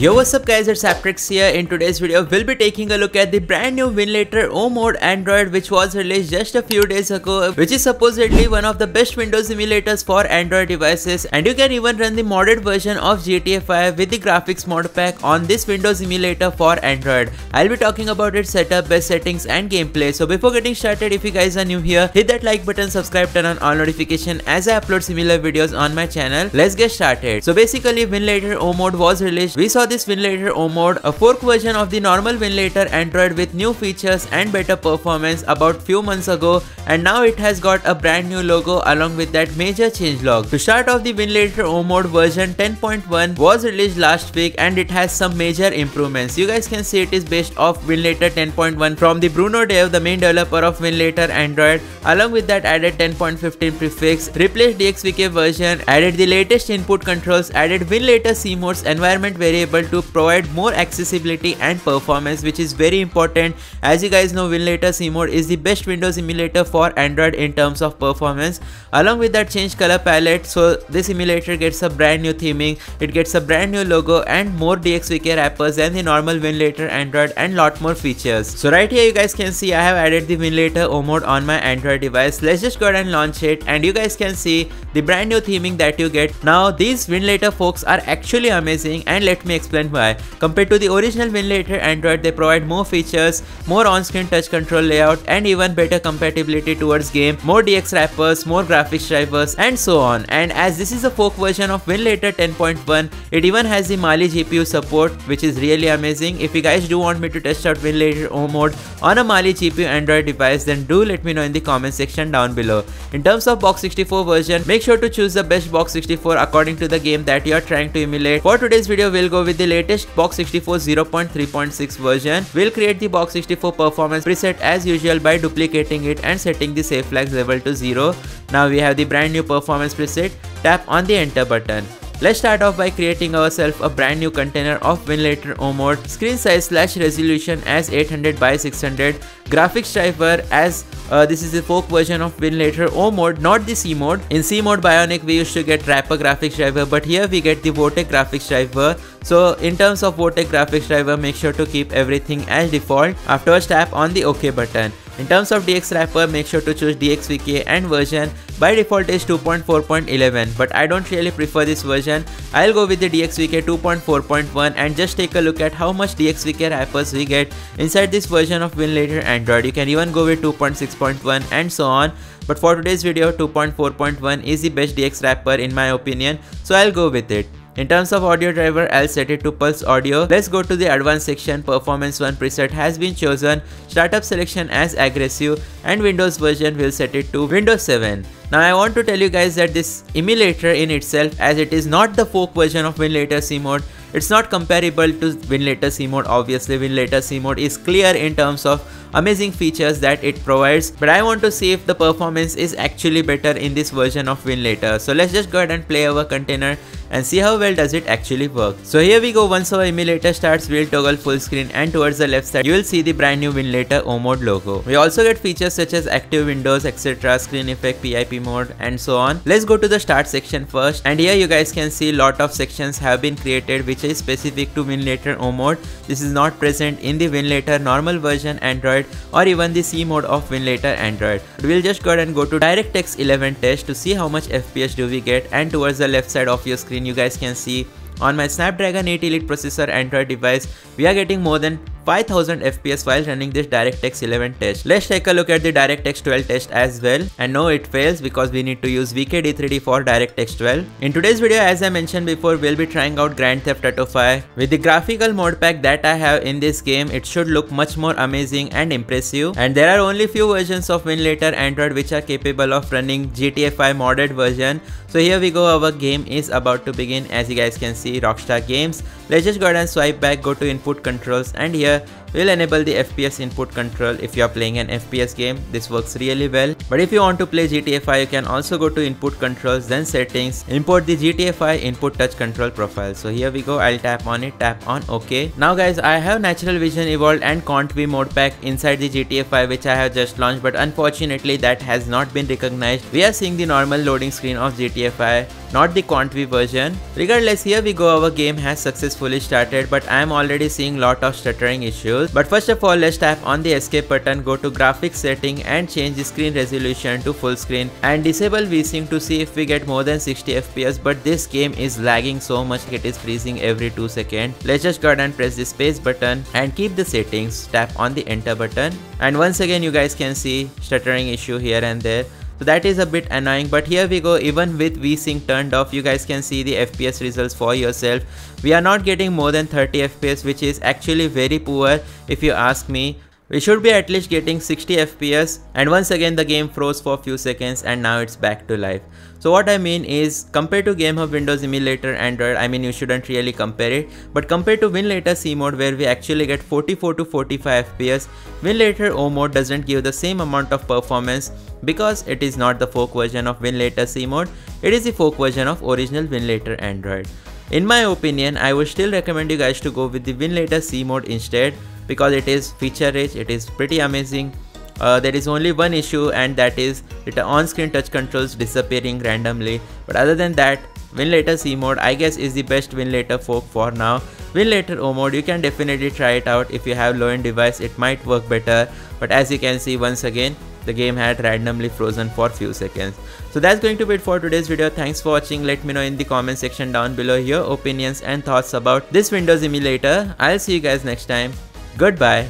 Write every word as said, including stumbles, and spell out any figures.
Yo, what's up guys, it's ApTreX here. In today's video, we'll be taking a look at the brand new Winlator O-Mode Android, which was released just a few days ago, which is supposedly one of the best Windows emulators for Android devices, and you can even run the modded version of G T A five with the graphics mod pack on this Windows emulator for Android. I'll be talking about its setup, best settings and gameplay. So before getting started, if you guys are new here, hit that like button, subscribe, turn on all notification as I upload similar videos on my channel. Let's get started. So basically, Winlator O-Mode was released. We saw this Winlator O-Mode, a fork version of the normal Winlator Android with new features and better performance about few months ago, and now it has got a brand new logo along with that major changelog. To start off, the Winlator O-Mode version ten point one was released last week and it has some major improvements. You guys can see it is based off Winlator ten point one from the Bruno Dev, the main developer of Winlator Android. Along with that, added ten point fifteen prefix, replaced D X V K version, added the latest input controls, added Winlator C-Mode's environment variable to provide more accessibility and performance, which is very important. As you guys know, Winlator C-Mode is the best Windows emulator for Android in terms of performance. Along with that, change color palette, so this emulator gets a brand new theming, it gets a brand new logo and more D X V K wrappers than the normal Winlator Android and lot more features. So right here you guys can see I have added the Winlator O-Mode on my Android device. Let's just go ahead and launch it, and you guys can see the brand new theming that you get. Now these Winlator forks are actually amazing, and let me explain explain why. Compared to the original Winlator Android, they provide more features, more on-screen touch control layout, and even better compatibility towards game, more D X wrappers, more graphics drivers, and so on. And as this is a fork version of Winlator ten point one, it even has the Mali G P U support, which is really amazing. If you guys do want me to test out Winlator O-Mode on a Mali G P U Android device, then do let me know in the comment section down below. In terms of box sixty-four version, make sure to choose the best box sixty-four according to the game that you are trying to emulate. For today's video, we'll go with the latest box sixty-four zero point three point six version. We'll create the box sixty-four performance preset as usual by duplicating it and setting the save flags level to zero. Now we have the brand new performance preset. Tap on the enter button. Let's start off by creating ourselves a brand new container of Winlator O-Mode. Screen size slash resolution as eight hundred by six hundred. Graphics driver as uh, this is the fork version of Winlator O-Mode, not the C-Mode. In C-Mode Bionic we used to get wrapper graphics driver, but here we get the Votec graphics driver. So in terms of Votec graphics driver, make sure to keep everything as default. Afterwards, tap on the OK button. In terms of D X wrapper, make sure to choose D X V K, and version by default is two point four point eleven, but I don't really prefer this version. I'll go with the D X V K two point four point one, and just take a look at how much D X V K wrappers we get inside this version of Winlator Android. You can even go with two point six point one and so on, but for today's video, two point four point one is the best D X wrapper in my opinion, so I'll go with it. In terms of audio driver, I'll set it to Pulse Audio. Let's go to the advanced section. Performance one preset has been chosen. Startup selection as aggressive, and Windows version will set it to Windows seven. Now I want to tell you guys that this emulator in itself, as it is not the fork version of Winlator C-Mode, it's not comparable to Winlator C-Mode. Obviously Winlator C-Mode is clear in terms of amazing features that it provides, but I want to see if the performance is actually better in this version of Winlator. So let's just go ahead and play our container and see how well does it actually work. So here we go. Once our emulator starts, we'll toggle full screen, and towards the left side you will see the brand new Winlator O-Mode logo. We also get features such as active windows, etc., screen effect, P I P mode and so on. Let's go to the start section first, and here you guys can see lot of sections have been created which is specific to Winlator O-Mode. This is not present in the Winlator normal version Android or even the C-Mode of Winlator Android. We'll just go ahead and go to DirectX eleven test to see how much F P S do we get, and towards the left side of your screen you guys can see on my Snapdragon eight Elite processor Android device, we are getting more than five thousand F P S while running this DirectX eleven test. Let's take a look at the DirectX twelve test as well, and no, it fails because we need to use V K D three D for DirectX twelve. In today's video, as I mentioned before, we'll be trying out Grand Theft Auto five. With the graphical mod pack that I have in this game, it should look much more amazing and impressive, and there are only few versions of Winlator Android which are capable of running G T A five modded version. So here we go, our game is about to begin. As you guys can see, Rockstar Games. Let's just go ahead and swipe back, go to input controls, and here will enable the F P S input control. If you are playing an F P S game, this works really well. But if you want to play G T A five, you can also go to input controls, then settings, import the G T A five input touch control profile. So here we go, I'll tap on it, tap on OK. Now guys, I have Natural Vision Evolved and Quantv mode pack inside the G T A five, which I have just launched, but unfortunately that has not been recognized. We are seeing the normal loading screen of G T A five, not the Quantv version. Regardless, here we go, our game has successfully started, but I am already seeing lot of stuttering issues. But first of all, let's tap on the escape button, go to graphics setting and change the screen resolution to full screen and disable VSync to see if we get more than sixty F P S, but this game is lagging so much, it is freezing every two seconds. Let's just go ahead and press the space button and keep the settings, tap on the enter button, and once again you guys can see stuttering issue here and there. So that is a bit annoying, but here we go, even with VSync turned off, you guys can see the F P S results for yourself. We are not getting more than thirty F P S, which is actually very poor if you ask me. We should be at least getting sixty F P S, and once again the game froze for a few seconds and now it's back to life. So what I mean is, compared to Game Hub Windows Emulator Android, I mean you shouldn't really compare it, but compared to Winlator C-Mode where we actually get forty-four to forty-five F P S, Winlator O-Mode doesn't give the same amount of performance because it is not the fork version of Winlator C-Mode, it is the fork version of original Winlator Android. In my opinion, I would still recommend you guys to go with the Winlator C-Mode instead, because it is feature rich, it is pretty amazing. Uh, there is only one issue, and that is the on-screen touch controls disappearing randomly, but other than that, Winlator C-Mode I guess is the best Winlator fork for now. Winlator O-Mode, you can definitely try it out. If you have low-end device, it might work better, but as you can see, once again the game had randomly frozen for few seconds. So that's going to be it for today's video. Thanks for watching. Let me know in the comment section down below your opinions and thoughts about this Windows emulator. I'll see you guys next time. Goodbye.